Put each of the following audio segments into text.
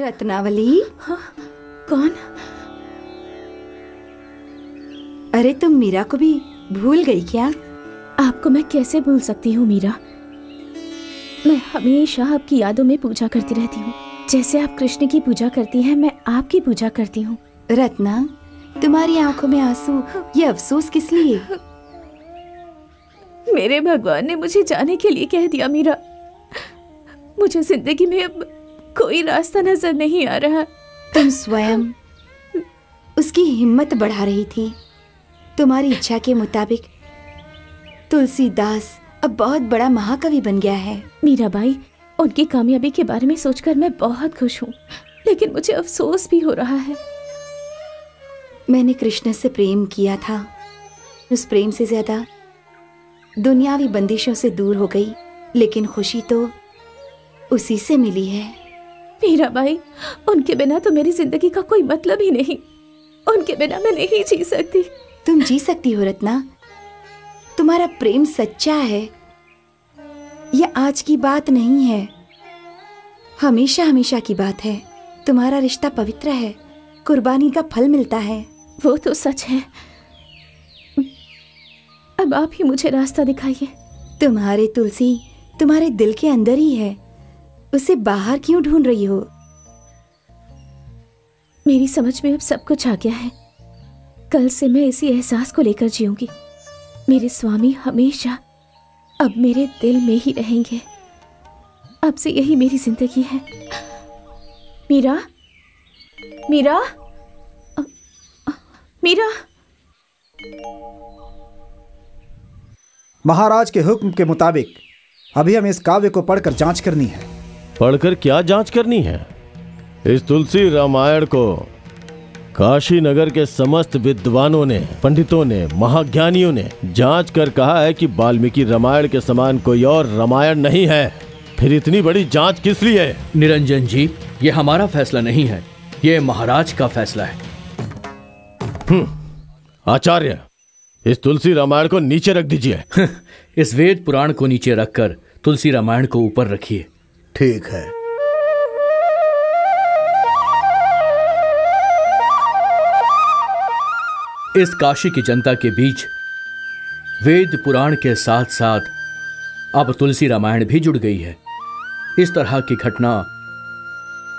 रत्नावली। हाँ, कौन? अरे तुम मीरा को भी भूल गई क्या? आपको मैं कैसे भूल सकती हूँ मीरा, मैं हमेशा आपकी यादों में पूजा करती रहती हूँ। जैसे आप कृष्ण की पूजा करती हैं, मैं आपकी पूजा करती हूँ। रत्ना, तुम्हारी आंखों में आंसू, ये अफसोस किस लिए? मेरे भगवान ने मुझे जाने के लिए कह दिया मीरा। मुझे जिंदगी में अब कोई रास्ता नजर नहीं आ रहा। तुम स्वयं उसकी हिम्मत बढ़ा रही थी। तुम्हारी इच्छा के मुताबिक तुलसीदास अब बहुत बड़ा महाकवि बन गया है। मीराबाई, उनकी कामयाबी के बारे में सोचकर मैं बहुत खुश हूँ, लेकिन मुझे अफसोस भी हो रहा है। मैंने कृष्ण से प्रेम किया था, उस प्रेम से ज्यादा दुनियावी बंदिशों से दूर हो गई, लेकिन खुशी तो उसी से मिली है। मीराबाई, उनके बिना तो मेरी जिंदगी का कोई मतलब ही नहीं। उनके बिना मैं नहीं जी सकती। तुम जी सकती हो रत्ना, तुम्हारा प्रेम सच्चा है। यह आज की बात नहीं है, हमेशा हमेशा की बात है। तुम्हारा रिश्ता पवित्र है, कुर्बानी का फल मिलता है। वो तो सच है। अब आप ही मुझे रास्ता दिखाइए। तुम्हारे तुलसी तुम्हारे दिल के अंदर ही है, उसे बाहर क्यों ढूंढ रही हो? मेरी समझ में अब सब कुछ आ गया है। कल से मैं इसी एहसास को लेकर जीऊंगी। मेरे स्वामी हमेशा अब मेरे दिल में ही रहेंगे। अब से यही मेरी जिंदगी है। मीरा, मीरा, मीरा। महाराज के हुक्म के मुताबिक अभी हमें इस काव्य को पढ़कर जांच करनी है। पढ़कर क्या जांच करनी है? इस तुलसी रामायण को काशी नगर के समस्त विद्वानों ने, पंडितों ने, महाज्ञानियों ने जांच कर कहा है कि वाल्मीकि रामायण के समान कोई और रामायण नहीं है। फिर इतनी बड़ी जांच किस लिए? निरंजन जी, ये हमारा फैसला नहीं है, ये महाराज का फैसला है। आचार्य, इस तुलसी रामायण को नीचे रख दीजिए। इस वेद पुराण को नीचे रखकर तुलसी रामायण को ऊपर रखिए। ठीक है। इस काशी की जनता के बीच वेद पुराण के साथ साथ अब तुलसी रामायण भी जुड़ गई है। इस तरह की घटना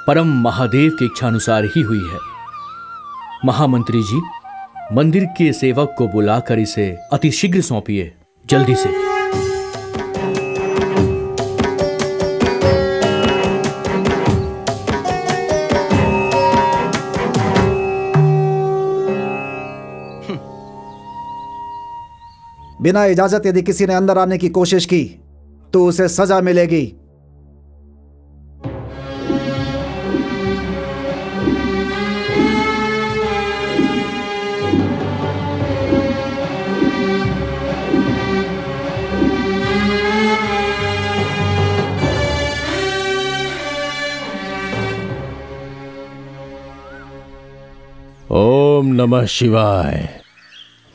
परम महादेव की इच्छानुसार ही हुई है। महामंत्री जी, मंदिर के सेवक को बुलाकर इसे अतिशीघ्र सौंपिए, जल्दी से। बिना इजाजत यदि किसी ने अंदर आने की कोशिश की तो उसे सजा मिलेगी। ओम नमः शिवाय।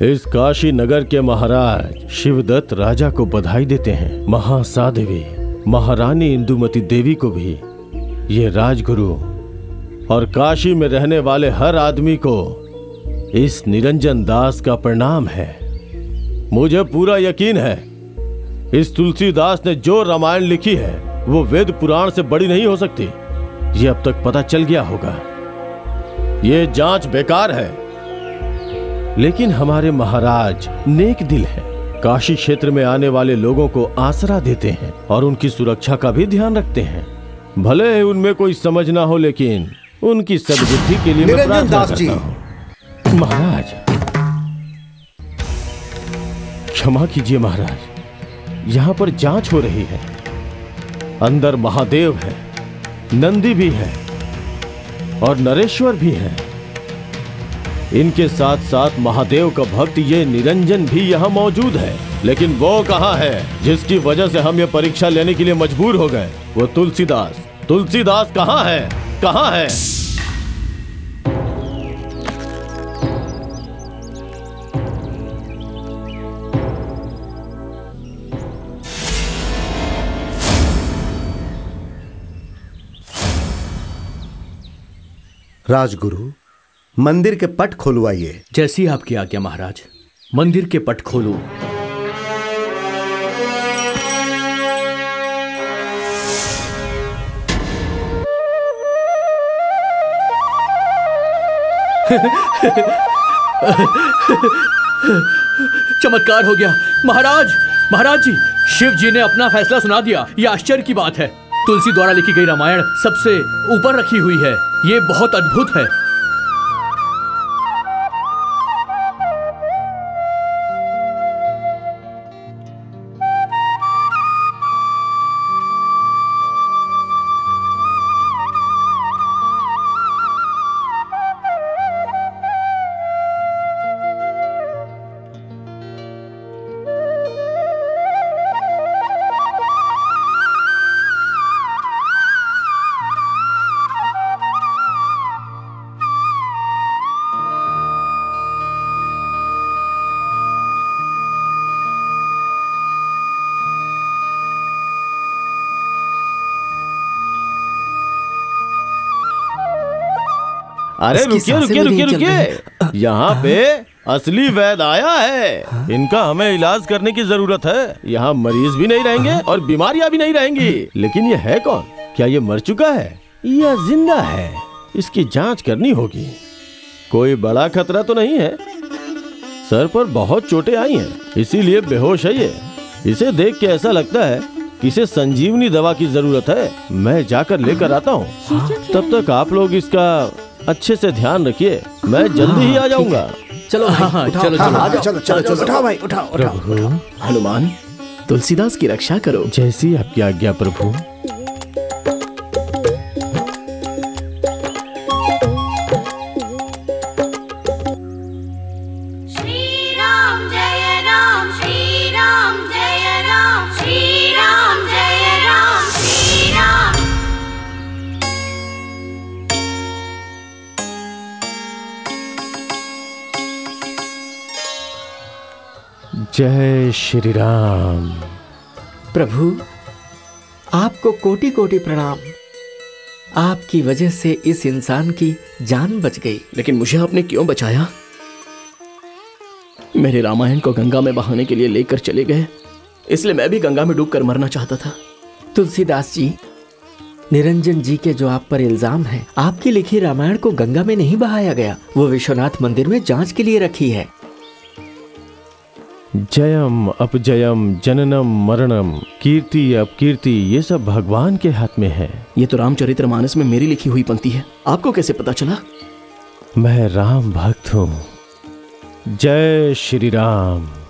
इस काशी नगर के महाराज शिवदत्त राजा को बधाई देते हैं। महासादेवी महारानी इंदुमती देवी को भी ये राजगुरु और काशी में रहने वाले हर आदमी को इस निरंजन दास का प्रणाम है। मुझे पूरा यकीन है इस तुलसीदास ने जो रामायण लिखी है वो वेद पुराण से बड़ी नहीं हो सकती। ये अब तक पता चल गया होगा। ये जांच बेकार है, लेकिन हमारे महाराज नेक दिल हैं। काशी क्षेत्र में आने वाले लोगों को आसरा देते हैं और उनकी सुरक्षा का भी ध्यान रखते हैं। भले उनमें कोई समझ ना हो, लेकिन उनकी सद्बुद्धि के लिए मैं प्रार्थना करता हूं। महाराज क्षमा कीजिए महाराज, यहाँ पर जांच हो रही है। अंदर महादेव है, नंदी भी है और नरेश्वर भी है। इनके साथ साथ महादेव का भक्त ये निरंजन भी यहाँ मौजूद है, लेकिन वो कहाँ है जिसकी वजह से हम ये परीक्षा लेने के लिए मजबूर हो गए? वो तुलसीदास, तुलसीदास कहाँ है? कहाँ है? राजगुरु, मंदिर के पट खोलवाइए। जैसी आपकी आज्ञा महाराज। मंदिर के पट खोलो। चमत्कार हो गया महाराज। महाराज जी, शिव जी ने अपना फैसला सुना दिया। यह आश्चर्य की बात है। तुलसी द्वारा लिखी गई रामायण सबसे ऊपर रखी हुई है। ये बहुत अद्भुत है। अरे रुकिए रुकिए रुकिए रुकिए, यहाँ पे असली वैद आया है। इनका हमें इलाज करने की जरूरत है। यहाँ मरीज भी नहीं रहेंगे और बीमारियाँ भी नहीं रहेंगी। लेकिन ये है कौन? क्या ये मर चुका है या जिंदा है? इसकी जांच करनी होगी। कोई बड़ा खतरा तो नहीं है। सर पर बहुत चोटें आई हैं, इसीलिए बेहोश है ये। इसे देख के ऐसा लगता है इसे संजीवनी दवा की जरूरत है। मैं जाकर लेकर आता हूँ। तब तक आप लोग इसका अच्छे से ध्यान रखिए। मैं जल्दी ही आ जाऊंगा। चलो भाई, चलो चलो उठाओ भाई, उठाओ। हनुमान, तुलसीदास की रक्षा करो। जैसी आपकी आज्ञा प्रभु। जय श्री राम। प्रभु, आपको कोटि कोटि प्रणाम। आपकी वजह से इस इंसान की जान बच गई। लेकिन मुझे आपने क्यों बचाया? मेरे रामायण को गंगा में बहाने के लिए लेकर चले गए, इसलिए मैं भी गंगा में डूबकर मरना चाहता था। तुलसीदास जी, निरंजन जी के जो आप पर इल्जाम है, आपकी लिखी रामायण को गंगा में नहीं बहाया गया। वो विश्वनाथ मंदिर में जांच के लिए रखी है। जयम अपजयम जननम मरणम कीर्ति अपकीर्ति, ये सब भगवान के हाथ में है। ये तो रामचरितमानस में मेरी लिखी हुई पंक्ति है। आपको कैसे पता चला? मैं राम भक्त हूँ। जय श्री राम।